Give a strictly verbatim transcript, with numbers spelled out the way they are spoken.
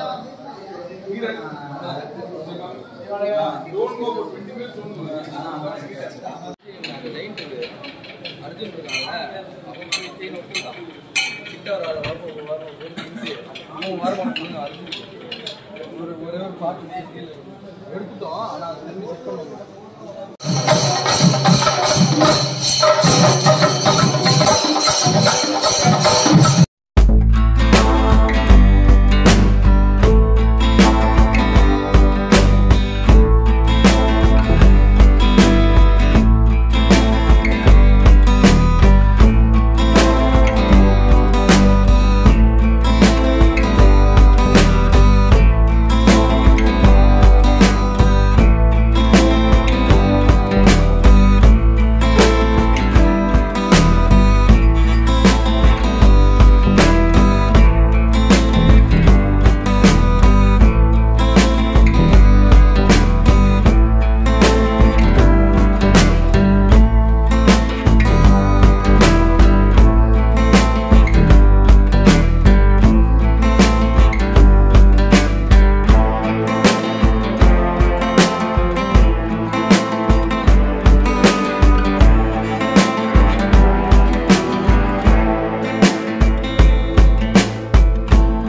Don't go for twenty minutes. Arjun,